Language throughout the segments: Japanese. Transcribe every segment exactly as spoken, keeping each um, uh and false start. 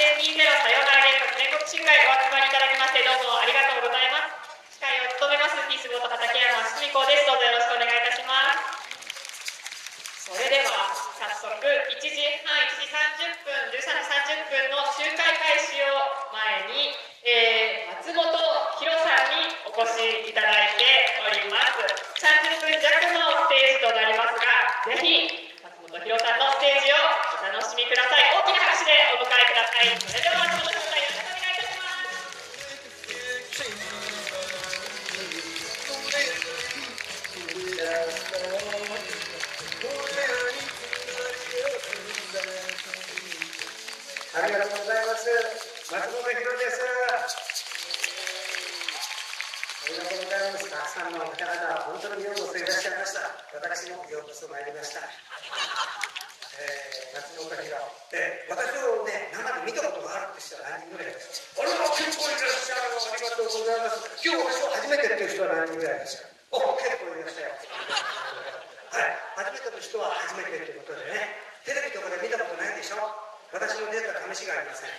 にせんにじゅうさよなら原発全国集会お集まりいただきましてどうもありがとうございます。司会を務めます西本畠山純子です。どうぞよろしくお願いいたします。それでは早速いちじはんいちじさんじゅっぷんじゅうさんじさんじゅっぷんの集会開始を前に、えー、松本博さんにお越しいただいております。さんじゅっぷん弱のステージとなりますが、ぜひ松本博さんのステージをお楽しみください。大きな拍手でお迎えください。それでは松本さんよろしくお願いいたします。ありがとうございます。松本博です。ありがとうございます。たくさんの方々本当にようこそいらっしゃいました。私もようこそ参りました。えー、松本博、えー、私をね、生で見たことがあるって人は何人ぐらいですか？あれは結構いらっしゃるの、ありがとうございます。今日私を初めてっていう人は何人ぐらいですか？お、結構いらっしゃいます、はい、初めての人は初めてということでね、テレビとかで見たことないでしょ。私の出た試しがありません。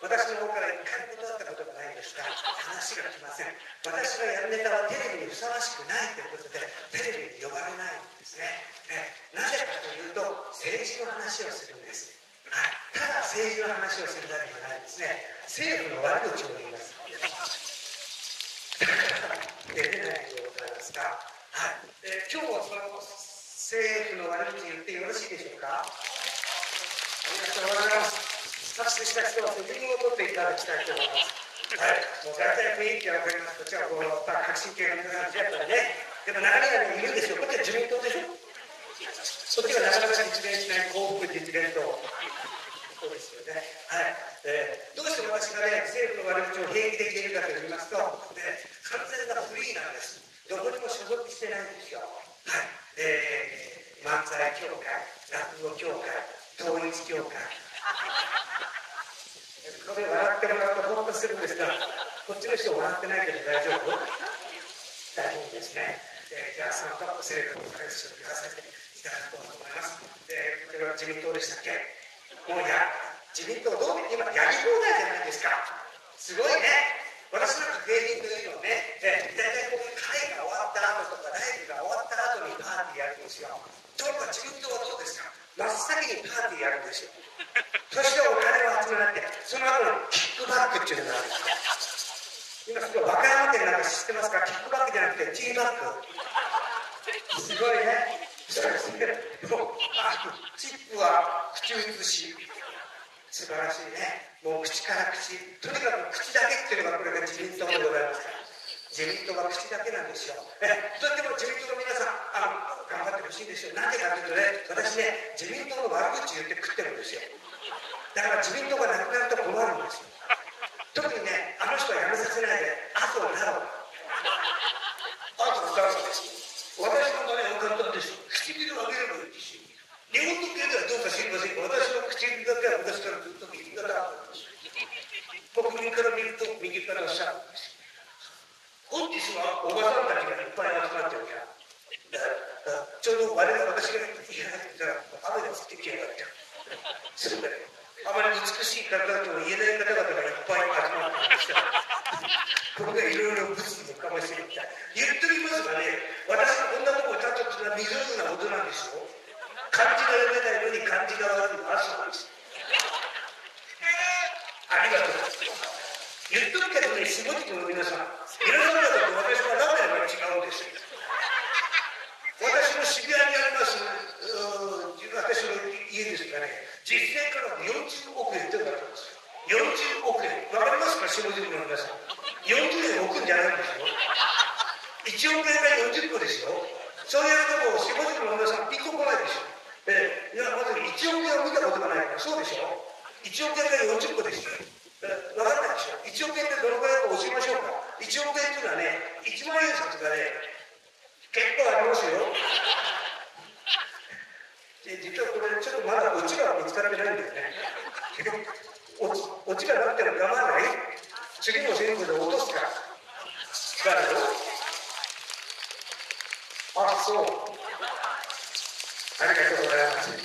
私の方から一回も断ったことがないんですが、話が来ません。私のやるネタはテレビにふさわしくないということでテレビに呼ばれないんですね。なぜかというと政治の話をするんです、はい、ただ政治の話をするだけじゃないんですね。政府の悪口を言いますだから出れないでございますが、はい、えー、今日はその政府の悪口言ってよろしいでしょうか？ありがとうございます。作詞した人は責任を取っていただきたいと思います、はい、もう大体雰囲気が分かります。こちらこう革新系の話やったりね、でも中には言うんでしょう。こっちは自民党でしょ。そっちがなかなか実現しない幸福実現とそうですよね、はい、えー、どうして私がね政府の悪口を平気で言えるかと言いますと、ね、完全なフリーなんです。どこにも所属してないんですよ、はい、えー、漫才協会、落語協会、統一協会これ笑ってもらうとホッとするんですが、こっちの人笑ってないけど大丈夫？大丈夫ですね、えー、じゃあその政府の悪口を言わせていただこうと思います。えー、これは自民党でしたっけ？もうや自民党どう今やり放題じゃないですか。すごいね。私なんか芸人というのはね、えー、大体こう会が終わった後とかライブが終わった後にパーティーやるんですよ。ところが自民党はどうですか？真っ先にパーティーやるんですよ。そしてお金を集められて、その後のキックバックっていうのがあるんですよ。今それ和歌山県なんか知ってますか？キックバックじゃなくてティーバック。すごいね。そうですね、もうあチップは口移し、素晴らしいね。もう口から口、とにかく口だけっていうのがこれが自民党でございますから、自民党は口だけなんですよ。えとっても自民党の皆さんあの頑張ってほしいんですよ。なんでかというとね、私ね自民党の悪口言って食ってるんですよ。だから自民党がなくなると困るんですよ。特にね、あの人はやめさせないで麻生太郎、あと太郎です。私のね、分かったんです。唇を上げればいいですよ。日本の経済はどうか知りませんが、私の唇だけは昔からずっと右肩上がりです。国民から見ると右から下がりです。本日はおばさんたちがいっぱい集まってるから、ちょうど我々私が言わなくてたら雨が降ってきやがってる。それで、あまり美しい方とも言えない方々がいっぱい集まってきた。これがいろいろ物議かもしれない。言っておりますがね、私がこんなとこに立ったというのは未熟なことなんですよ。漢字が読めないのに漢字が悪いのはそうです。ありがとうございます。言っとくけどね、下地の皆さん、皆さん方と私は何年も違うんですよ。私の渋谷にあります、う私の家ですかね、実践からよんじゅうおくえんというのがあります。よんじゅうおくえん、わかりますか、下地の皆さん。よんじゅうえん置くんじゃないんですよ。いちおくえんがよんじゅっこですよ。そういうとこをよんじゅっこの皆さん、いっこもないですよ。えー、いや、まずいちおくえんを見たことがないから、そうでしょ。いちおくえんがよんじゅっこですよ。えー、分かんないでしょ。いちおくえんってどのくらいか教えましょうか。いちおくえんっていうのはね、いちまんえんさつがね、結構ありますよ。で実はこれ、ちょっとまだオチが見つからないんだよね。結局、オチがなくても我慢ない。次の選挙で落とすから。誰よ。あ、そう。ありがとうございます。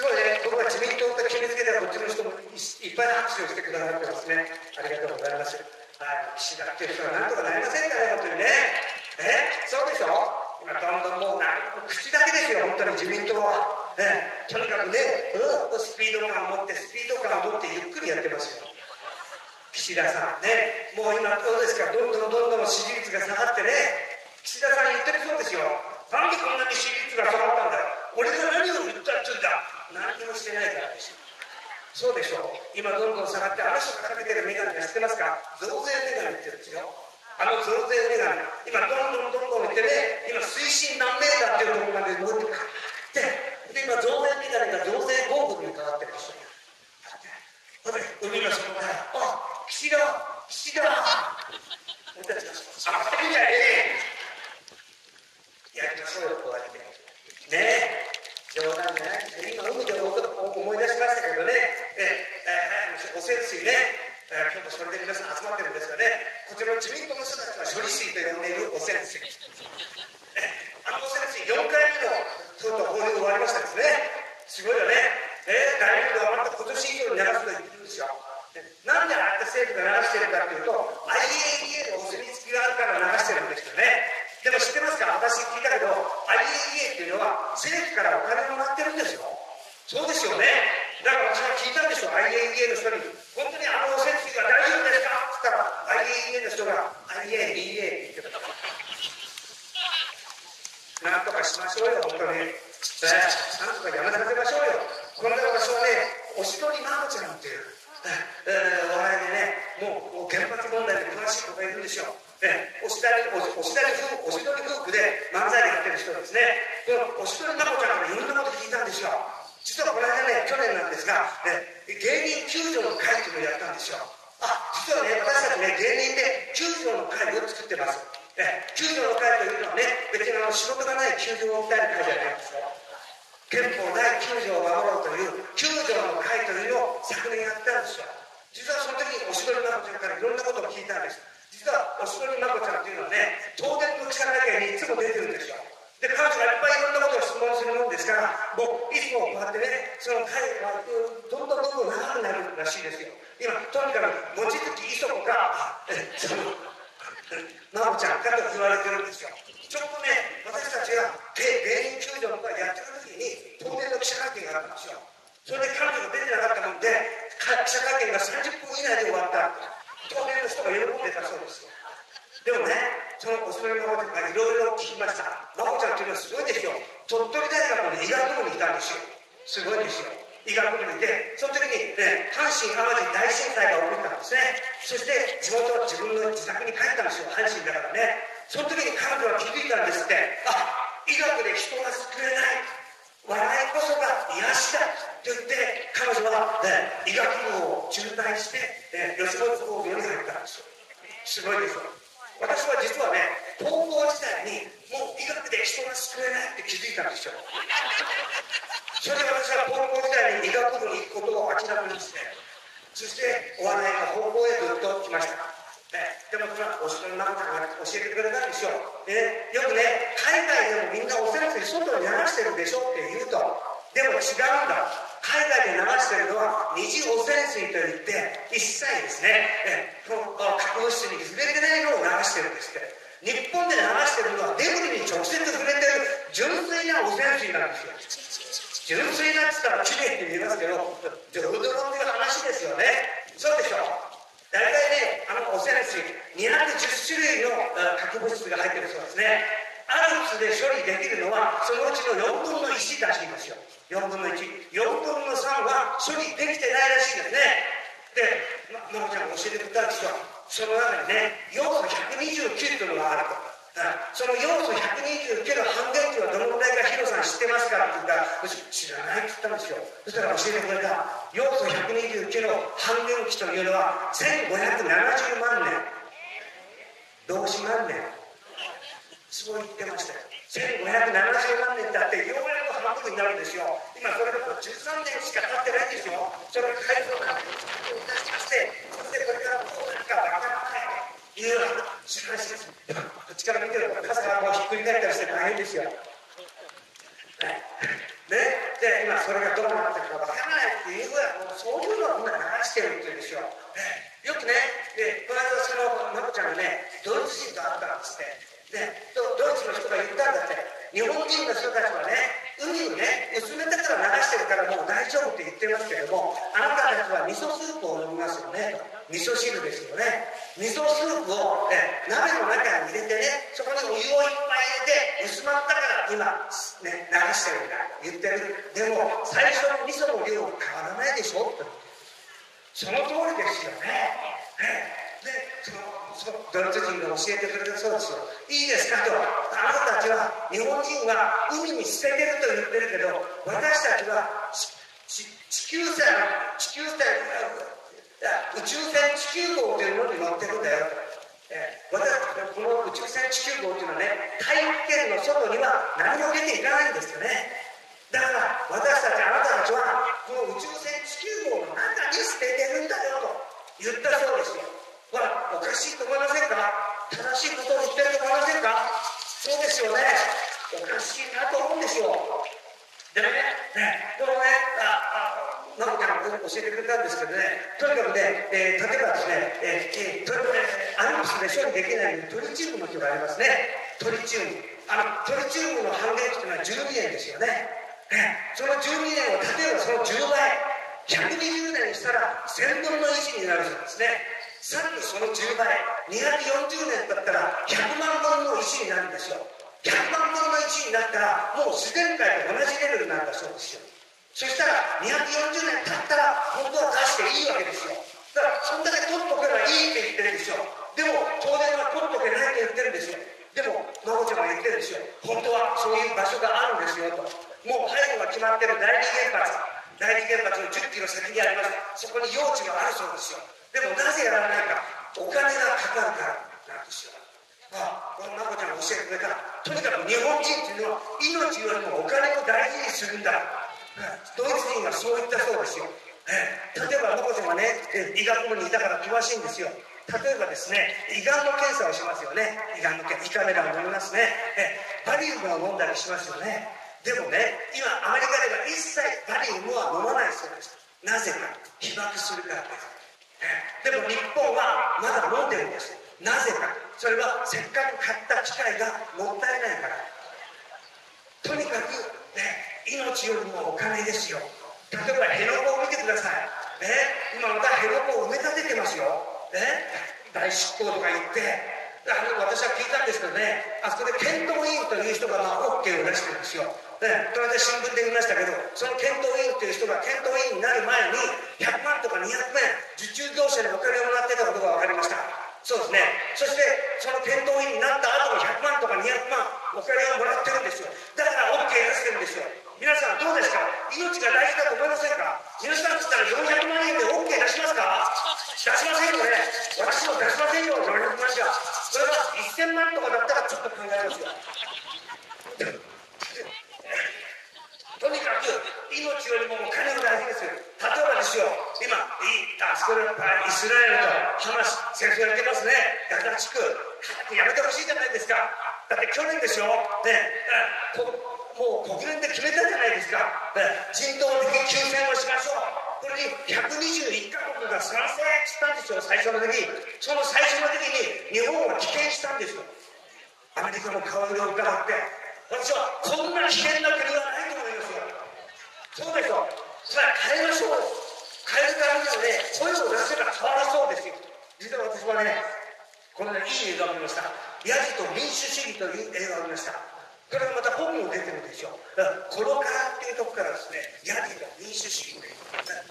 すごいね、僕は自民党って決めつけたらこっちの人もいっぱい拍手をしてくださってますね。ありがとうございます。はい、岸田っていう人はなんとかなりませんかね、本当にね。え、そうでしょ。今どんどんもう口だけですよ、本当に自民党は。ね、とにかくね、うん、スピード感を持って、スピード感を持ってゆっくりやってますよ。岸田さんね、もう今どうですか、どんどんどんどん支持率が下がってね、岸田さん言ってるそうですよ。なんでこんなに支持率が下がったんだ、俺が何を言ったって言うんだ。何もしてないからですよ。そうでしょう。今どんどん下がって、あの人がかけてるメガネ知ってますか、増税メガネって言うんですよ。あの増税メガネ、今どんどんどんどんいってね、今水深何メーターっていうところまで動いてで、今増税メガネが増税ゴーグルにかかってますよ。ほら、海の底から、あ、岸田、岸田、俺たちがあってんじゃねえ。やりましょうよ、こうやって。ねえ、冗談じゃないですね。今海でも思い出しましたけどね、え、え、汚染水ね。えー、今日もそれで皆さん集まってるんですがね、こちらの自民党の人たちは処理水と呼んでいる汚染水、あの汚染水よんかいめのとうとう放流終わりましたですね。すごいよね、えー、大学で終わった今年以上に流すと言ってるんですよ。なんでああやって政府が流してるかっていうと、 アイエーイーエー のお墨付きがあるから流してるんですよね。でも知ってますか、私聞いたけど アイエーイーエー っていうのは政府からお金もらってるんですよ。そうですよね。だから私は聞いたんでしょ、 アイエーイーエー の人に、本当にあの汚染水が大丈夫ですかって言ったら、 アイエーイーエー の人が アイエーイーエー って言ってた。なんとかしましょうよ、本当に。なんとかやめさせましょうよ。この私はね、おしどりまこちゃんっていう、えー、お笑いでね、もう原発問題で詳しい子がいるんでしょう。えー、おしどり夫婦で漫才でやってる人ですね。このおしどりまこちゃんからいろんなこと聞いたんでしょう。実はこの間ね、去年なんですが、ね、芸人救助の会というのをやったんですよ。あ、実はね、私たちね、芸人で救助の会を作ってます。ね、救助の会というのはね、別にあの仕事がない救助を訴える会じゃないんですよ。憲法ない救助を守ろうという救助の会というのを昨年やったんですよ。実はその時におしどりまこちゃんからいろんなことを聞いたんです。実はおしどりまこちゃんというのはね、東電の記者会見にいつも出てるんですよ。で、彼女がいっぱいいろんなことを質問するもんですから、僕、いつもこうやってね、その会がどんどんどんどん長くなるらしいですよ。今、とにかく、望月磯子か、まこちゃんかと言われてるんですよ。ちょうどね、私たちが芸人救助の会やってる時に、東電の記者会見があったんですよ。それで彼女が出てなかったもんで、記者会見がさんじゅっぷん以内で終わった。東電の人が喜んでたそうですよ。でもね、そのおしどりまこちゃんがいろいろ聞きました。まこちゃんというのはすごいですよ。鳥取大学の医学部にいたんですよ。すごいですよ。医学部にいて、その時に、ね、阪神・淡路大震災が起こったんですね。そして地元は自分の自宅に帰ったんですよ、阪神だからね。その時に彼女は気づいたんですって。あ、医学で人が救えない、笑いこそが癒しだと言って、彼女は、ね、医学部を中退して、ね、吉本興業に入ったんですよ。すごいですよ。私は実はね、高校時代にもう医学で人が救えないって気づいたんですよ。それで私は高校時代に医学部に行くことを諦めまして、そしてお笑いの方向へずっと来ました。ね、でもそれはおしどりまこちゃんが教えてくれたんですよ。ね、よくね、海外でもみんな汚染水外に流してるでしょって言うと、でも違うんだ。海外で流しているのは二次汚染水といって、一切ですね、この核物質に触れてないのを流してるんですって。日本で流しているのはデブリに直接触れてる純粋な汚染水なんですよ。純粋だって言ったらきれいに見えますけど、ドロドロっていう話ですよね。そうでしょう。大体ね、あの汚染水にひゃくじゅっしゅるいの核物質が入ってるそうですね。アルプスで処理できるのはそのうちのよんぶんのいちらしいんですよ。よんぶんのいち、よんぶんのさんは処理できてないらしいですね。で、まこちゃんが教えてくれたんですよ。その中にね、要素ひゃくにじゅうきゅうというのがあると。その要素ひゃくにじゅうきゅうの半減っていうのはどのくらいか、ヒロさん知ってますかって言ったら、知らないって言ったんですよ。そしたら教えてくれた要素ひゃくにじゅうきゅうの半減期というのはせんごひゃくななじゅうまんねん、同時万年、そう言ってましたよ。せんごひゃくななじゅうまんねんだってようやく半分になるんですよ。今これでもうじゅうさんねんしか経ってないんですよ。それを改造化をいたしまして、そしてこれからどうなるかわからないという話です。こっちから見てると傘がもうひっくり返ったりして大変ですよ。ね、で今それがどうなってるかわからないっていうぐらい、もうそそういうのを今流してるっていうんですよ。よくね、でこの間そのまこちゃんがね、ドイツ人と会ったんですって。でドイツの人が言ったんだって、日本人の人たちはね、海をね、薄めてから流してるからもう大丈夫って言ってますけども、あなたたちは味噌スープを飲みますよね、味噌汁ですよね。味噌スープを、ね、鍋の中に入れてね、そこにお湯をいっぱい入れて薄まったから今、ね、流してるんだ言ってる。でも最初の味噌の量は変わらないでしょって。その通りですよね。ねでそのそのドイツ人が教えてくれたそうですよ。いいですかと、あなたたちは日本人は海に捨ててると言ってるけど、私たちはちち地球船地球船宇宙船地球号というのに乗ってるんだよ。え私この宇宙船地球号というのはね、大気圏の外には何も出ていかないんですよね。だから私たちあなたたちはこの宇宙船地球号の中に捨ててるんだよと言ったそうですよ。ほら、おかしいと思いませんか？正しいことを言ってると思いませんか？そうですよね。おかしいなと思うんですよ。でもね、ねでもね、あ、あ、なんか教えてくれたんですけどね、とにかくね、えー、例えばですね、えー、とにかくね、アルプスで処理できないトリチウムの人がありますね。トリチウム。あの、トリチウムの半減というのはじゅうにえんですよね。ね、そのじゅうにえんを、例えばそのじゅうばい、ひゃくにじゅうねんしたらせんぶんのいちになるんですね。さらにそのじゅうばい、にひゃくよんじゅうねんだったらひゃくまんぶんのいちになるんですよ。ひゃくまんぶんのいちになったらもう自然界と同じレベルなんだそうですよ。そしたらにひゃくよんじゅうねん経ったら本当は出していいわけですよ。だからそんだけ取っとけばいいって言ってるんですよ。でも東電は取っとけないって言ってるんですよ。でもまこちゃんが言ってるんですよ。本当はそういう場所があるんですよと。もう配慮が決まってる第二原発、第二原発のじゅっキロ先にあります。そこに用地があるそうですよ。でもなぜやらないか、お金がかかるからなんですよ。ああ、このまこちゃんが教えてくれた、とにかく日本人っていうのは命よりもお金を大事にするんだ、うん、ドイツ人はそう言ったそうですよ。え例えばまこちゃんがね、医学部にいたから詳しいんですよ。例えばですね、胃がんの検査をしますよね。胃がんの胃カメラを飲みますね。えバリウムを飲んだりしますよね。でもね、今アメリカでは一切バリウムは飲まないそうです。なぜか、被爆するからです。でも日本はまだ飲んでるんです。なぜか、それはせっかく買った機械がもったいないから。とにかく、ね、命よりもお金ですよ。例えば辺野古を見てください、ね、今また辺野古を埋め立ててますよ、ね、大執行とか言って、あの私は聞いたんですけどね、あそこで検討委員という人がまあ OK を出してるんですよ。ね、この間新聞で見ましたけど、その検討委員という人が検討委員になる前にひゃくまんとかにひゃくまん受注業者にお金をもらってたことが分かりました。そうですね。そしてその検討委員になった後もひゃくまんとかにひゃくまんお金をもらってるんですよ。だから OK 出してるんですよ。皆さんどうですか？命が大事だと思いませんか？皆さんつったらよんひゃくまんえんで OK 出しますか？出しませんよね。私も出しませんよ、よんひゃくまんじゃ。それがせんまんとかだったらちょっと考えますよ。とにかく命よりもお金が大事ですよ。例えばですよ、今あそこでイスラエルとハマス戦争やってますね。ガザ地区やめてほしいじゃないですか。だって去年でしょ、ね、もう国連で決めたじゃないですか、ね、人道的休戦をしましょう。これにひゃくにじゅういっかこくが賛成したんですよ。最初の時、その最初の時に日本は棄権したんですよ。アメリカの顔色を伺って、私はこんな危険な国はないと思います。そうですよ。つまり変えましょう。変えるためにはね、声を出せば変わらそうですよ。実は私はね、このね、いい映画を見ました。ヤジと民主主義という映画を見ました。これがまた本も出てるんですよ。このからっていうとこからですね、ヤジと民主主義。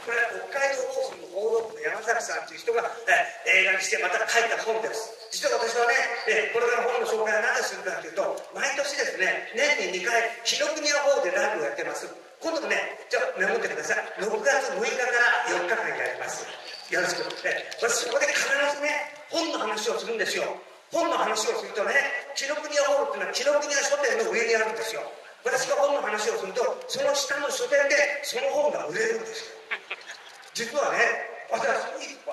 これは北海道放送の報道部の山崎さんという人が映画にしてまた書いた本です。実は私はね、これから本の紹介は何をするかというと、毎年ですね、年ににかい、紀伊国の方でライブをやってます。今度もね、じゃあメモってください。ろくがつむいかからよっかかんやります。よろしく。ね、私そこで必ずね、本の話をするんですよ。本の話をするとね、紀伊国屋ホールっていうのは紀伊国屋書店の上にあるんですよ。私が本の話をすると、その下の書店でその本が売れるんですよ。実はね、私、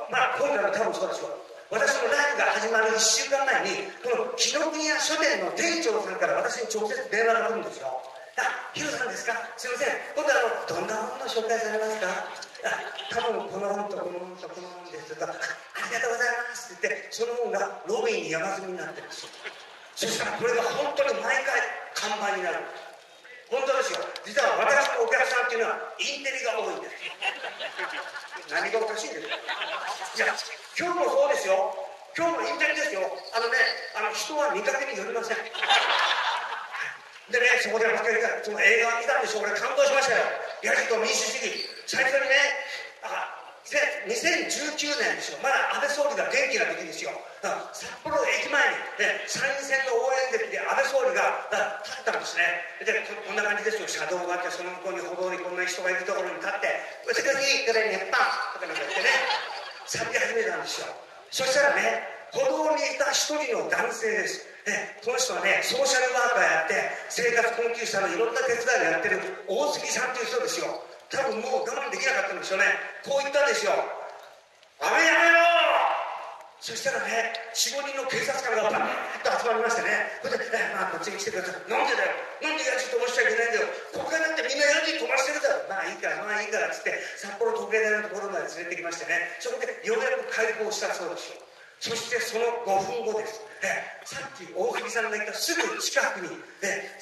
まあ今回も多分そうですよ。私のライブが始まるいっしゅうかんまえに、この紀伊国屋書店の店長さんから私に直接電話が来るんですよ。あ、ヒロさんですか、すみません、今度はあのどんな本の紹介されますか、多分この本とこの本とこの本ですと、ありがとうございますって言って、その本がロビーに山積みになってるんですよ。そしたらこれが本当に毎回看板になる。本当ですよ。実は私のお客さんっていうのはインテリが多いんです。何がおかしいんですか。いや、今日もそうですよ。今日もインテリですよ。あのね、あの人は見かけによりません。でね、そこでその映画を見たんでしょ。これ感動しましたよ。やると民主主義。最初にね、あにせんじゅうきゅうねんですよ。まだ安倍総理が元気な時ですよ。札幌駅前に、ね、参院選の応援席で安倍総理が立ったんですね。で、こんな感じですよ。車道があって、その向こうに歩道にこんな人がいるところに立って「うちの日から日本」とかなんか言ってね、叫び始めたんですよ。そしたらね、歩道にいた一人の男性です。ね、この人はね、ソーシャルワーカーやって生活困窮者のいろんな手伝いをやってる大杉さんという人ですよ。多分もう我慢できなかったんでしょうね。こう言ったんですよ。あれやめろ。そしたらね、よん、ごにんの警察官がバーッと集まりましてね、それで、えまあこっちに来てください。なんでだよ、なんでやじ飛ばしちゃいけないんだよ、国会だってみんなやじ飛ばしてるだろ。まあいいからまあいいからっつって札幌時計台のところまで連れてきましてね、そこでようやく解放したそうですよ。そしてそのごふんごです、ね、さっき大杉さんが言ったすぐ近くに、ね、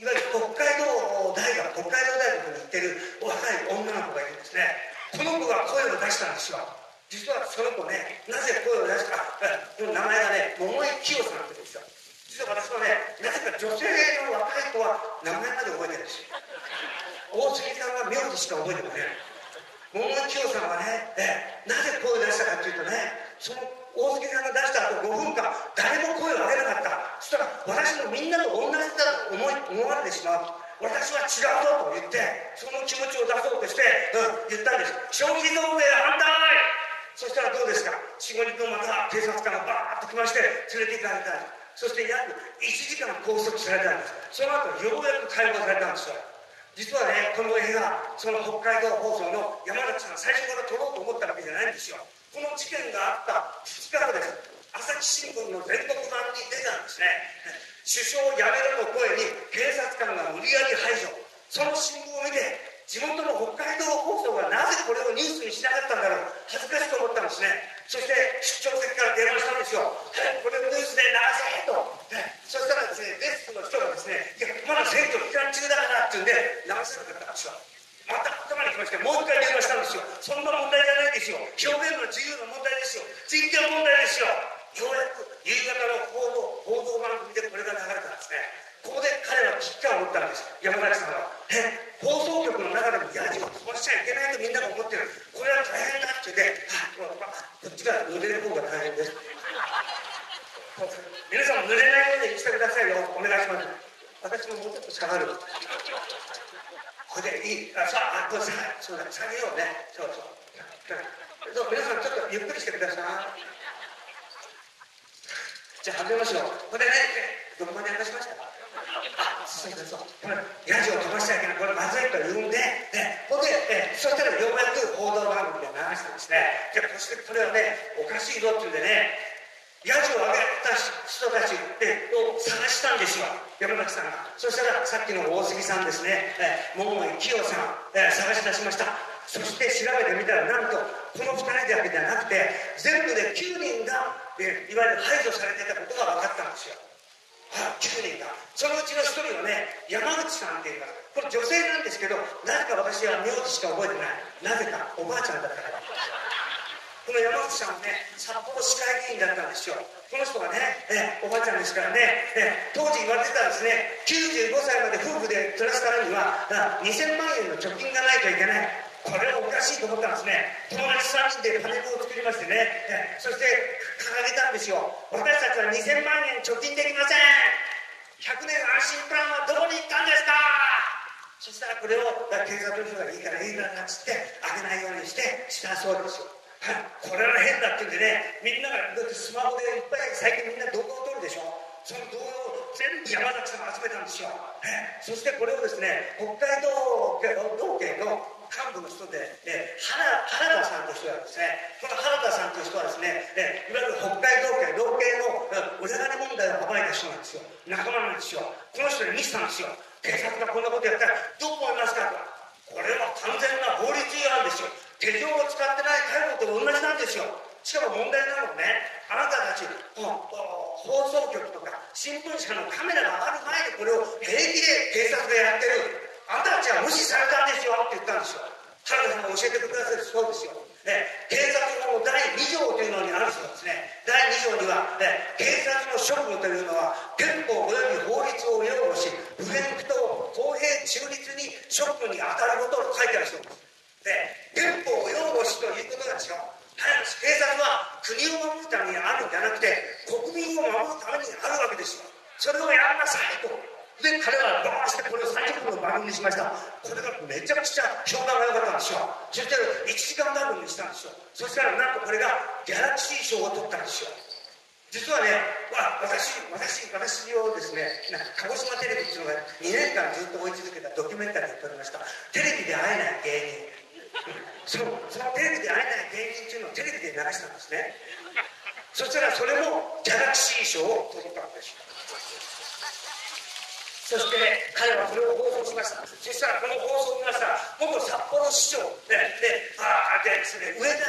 いわゆる北海道大学、北海道大学に行ってる若い女の子がいるんですね。この子が声を出したんですよ。実はその子ね、なぜ声を出したか、名前がね、桃井清さんって言うんですよ。実は私はね、なぜか女性の若い子は名前まで覚えてるんですよ。大杉さんは名字しか覚えてません。桃井清さんはね、えなぜ声を出したかというとね、その大杉さんが出した後ごふんかん誰も声を上げなかった。そしたら私のみんなと同じだと思い思われてしまう。私は違うぞと言って、その気持ちを出そうとして、うん、言ったんです。消費増税反対。そしたらどうですか。よん、ごにんのまた警察官がバーッと来まして連れて行かれたんです。そして約いちじかん拘束されたんです。その後ようやく解放されたんですよ。実はね、この映画、その北海道放送の山崎さんが最初から撮ろうと思ったわけじゃないんですよ。この事件があったふつかごです。朝日新聞の全国版に出たんですね。首相を辞めるの声に警察官が無理やり排除。その新聞を見て、地元の北海道放送がなぜこれをニュースにしなかったんだろう、恥ずかしく思ったんですね。そして出張先から電話したんですよ。これをニュースで流せと。そしたらですね、デスクの人がですね、いや、まだ選挙期間中だからっていうんで、流せなかったんですよ。また頭にきまして、もう一回電話したんですよ。そんな問題じゃないですよ。表現の自由の問題ですよ。人権問題ですよ。ようやく夕方の報道、報道番組でこれが流れたんですね。ここで彼らは危機感を持ったんです。山崎さんは、え放送局の中でもやじを飛ばしちゃいけないとみんなが思ってる。これは大変だって言って、はあ、こっちが濡れる方が大変です。皆さんも濡れないようにしてくださいよ。お願いします。私ももうちょっと下がる。これでいい、あ、さあ、これさ、そうだ、下げようね。そうそう。皆さん、ちょっとゆっくりしてください。じゃあ、始めましょう。これね、どこまで話しましたか。あ、そうそうそう。これ、ヤジを飛ばしちゃいけない、これ、まずいと言うんで、ね、ここで、そしたら、ようやく報道番組で流したんですね。じゃあ、これはね、おかしいぞっていうんでね、ヤジを上げた人たちを探したんですよ。山崎さんが。そしたらさっきの大杉さんですね、えー、桃井清さん、えー、探し出しました。そして調べてみたら、なんとこのふたりだけではなくて全部できゅうにんが、えー、いわゆる排除されていたことが分かったんですよ。あ、きゅうにんが。そのうちのひとりはね、山口さんっていうか、これ女性なんですけど、なぜか私は名字しか覚えてない。なぜかおばあちゃんだったから。この山口さんはね、札幌市会議員だったんですよ。この人がね、えおばあちゃんですからね、え当時言われてたんですね、きゅうじゅうごさいまで夫婦で暮らすためにはにせんまんえんの貯金がないといけない。これはおかしいと思ったんですね。友達さんにんでパネルを作りましてね、えそして掲げたんですよ。私たちはにせんまんえん貯金できません。ひゃくねん安心プランはどこに行ったんですか。そしたらこれを警察の人がいいからいいからっつってあげないようにしてしたそうですよ。はい、これは変だって言うんでね、みんながだってスマホでいっぱい最近みんな動画を撮るでしょ。その動画を全部山崎さんが集めたんですよ。そしてこれをですね、北海道道県の幹部の人で、ね、原, 原田さんという人はですね、この原田さんという人はですね、ね、いわゆる北海道県道系の裏金問題を暴いた人なんですよ。仲間なんですよ。この人に見せたんですよ。警察がこんなことやったらどう思いますかと。これは完全な法律違反ですよ。手錠を使ってない介護と同じなんですよ。しかも問題なのね、あなたたち放送局とか新聞社のカメラがある前でこれを平気で警察がやってる。あなたたちは無視されたんですよって言ったんですよ。田辺さんが教えてくださるそうですよ。ね、警察法だいにじょうというのにあるそうですね。だいにじょうには、ね、警察の職務というのは憲法及び法律を擁護し、不偏不党公平中立に職務に当たることを書いてあるそうです。で、憲法を擁護しということなんですよ。警察は国を守るためにあるんじゃなくて、国民を守るためにあるわけですよ。それをやらなさいと。で、彼はどうしてこれをさんじゅっぷんの番組にしました。これがめちゃくちゃ評判が良かったんですよ。そしていちじかん番組にしたんですよ。そしたらなんとこれがギャラクシー賞を取ったんですよ。実はね、私私私をですね、鹿児島テレビっていうのがにねんかんずっと追い続けたドキュメンタリーを撮りました。テレビで会えない芸人、その、そのテレビで会えない芸人っていうのをテレビで流したんですね。そしたらそれもギャラクシー賞を取ったんですよ。そして、ね、彼はそれを放送しました。そしたらこの放送を見ましたら、元札幌市長で、で、あーでですね、上田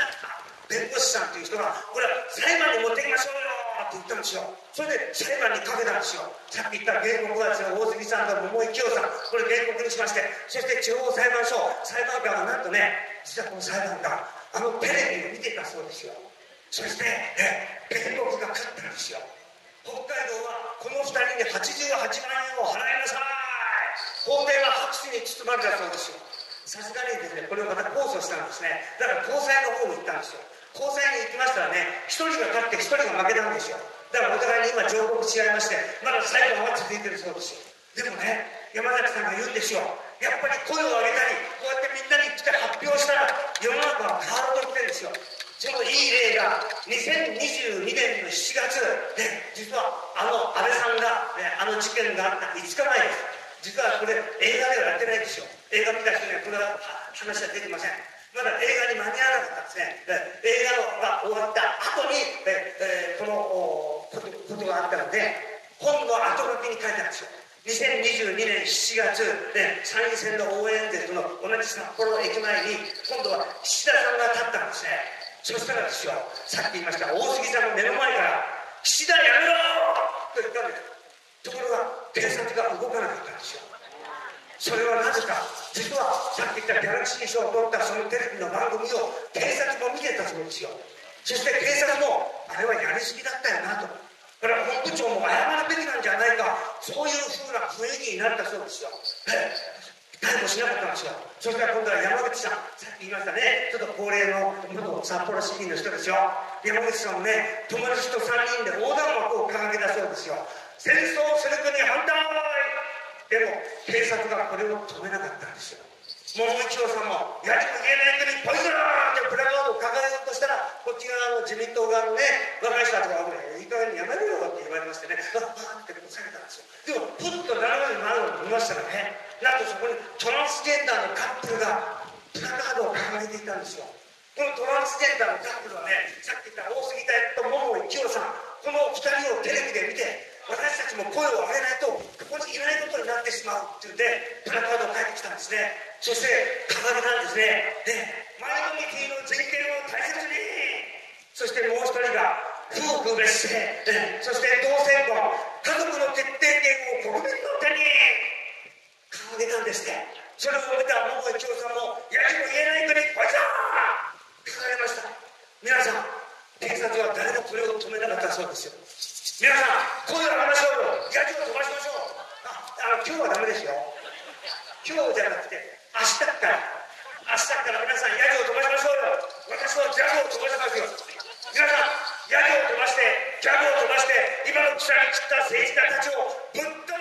弁護士さんという人が、これは裁判に持ってきましょうよって言ったんですよ。それで裁判にかけたんですよ。さっき言った原告はですね、大杉さんと桃井清さん、これ原告にしまして、そして地方裁判所、裁判官はなんとね、実はこの裁判官、あのテレビを見ていたそうですよ。そして、ね、原告が勝ったんですよ。北海道はこのふたりにはちじゅうはちまんえんを払いなさい。法廷は拍手に包まれたそうですよ。さすがにですね、これをまた控訴したんですね。だから高裁の方に行ったんですよ。高裁に行きましたらね、ひとりが勝ってひとりが負けたんですよ。だからお互いに今上告し合いまして、まだ裁判は続いてるそうですよ。でもね、山崎さんが言うんですよ。やっぱり声を上げたり、こうやってみんなに来て発表したら世の中は変わるときてるんですよ。そのいい例がにせんにじゅうにねんのしちがつで、実はあの安倍さんが、ね、あの事件があったいつかまえです。実はこれ映画ではやってないですよ。映画見た人にはこれは話は出てません。まだ映画に間に合わなかったんですね。映画が終わった後に、えー、このことがあったので、本の後書きに書いてあるんですよ。にせんにじゅうにねんしちがつで、参院選の応援演説の同じ札幌駅前に今度は岸田さんが立ったんですね。そしたらですよ、さっき言いました大杉さんの目の前から「岸田やめろ!」と言ったんです。ところが警察が動かなかったんですよ。それはなぜか、実はさっき言ったギャラクシー賞を取ったそのテレビの番組を警察も見てたそうですよ。そして警察もあれはやりすぎだったよなと、これは本部長も謝るべきなんじゃないか、そういうふうな雰囲気になったそうですよ。逮捕しなかったんですよ。そしたら今度は山口さん、さっき言いましたね、ちょっと高齢の元札幌市民の人ですよ。山口さんもね、友達とさんにんで横断幕を掲げたそうですよ。戦争する国反対。でも警察がこれを止めなかったんですよ。桃井千代さんもやりく言えない国ポイズンってプラカードを掲げようとしたら、こっち側の自民党側のね、若い人たちがいい加減にやめろよって言われましてね、あーって押されたんですよ。でもプッと斜めになるのを見ましたらね、なんとそこにトランスジェンダーのカップルがプラカードを掲げていたんですよ。このトランスジェンダーのカップルはね、さっき言った大杉隊と桃井千代さん、このふたりをテレビで見て、私たちも声を上げないとここにいないことになってしまうっていうんで、プラカードを書いてきたんですね。そして掲げたんですね。で、マイノリティの人権を大切に。そしてもう一人が夫婦別姓、そして同性婚、家族の決定権を国民の手に掲げたんですね。それを見た桃井千代さんもやりも言えない国ポイズン掲げました。皆さん、警察は誰もこれを止めなかったそうですよ。皆さん、こういう話をやりを飛ばしましょう。ああの今日はダメですよ。今日じゃなくて明日から、明日から皆さん、ヤジを飛ばしましょうよ。私はジャグを飛ばしますよ。皆さん、ヤジを飛ばして、ジャグを飛ばして、今のくしゃみ切った政治家たちをぶっ飛ばそう。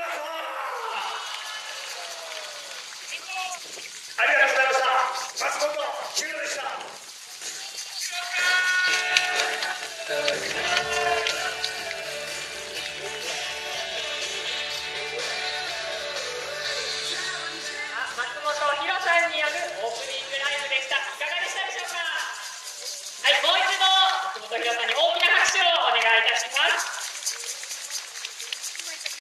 ありがとうございました。松本清でした。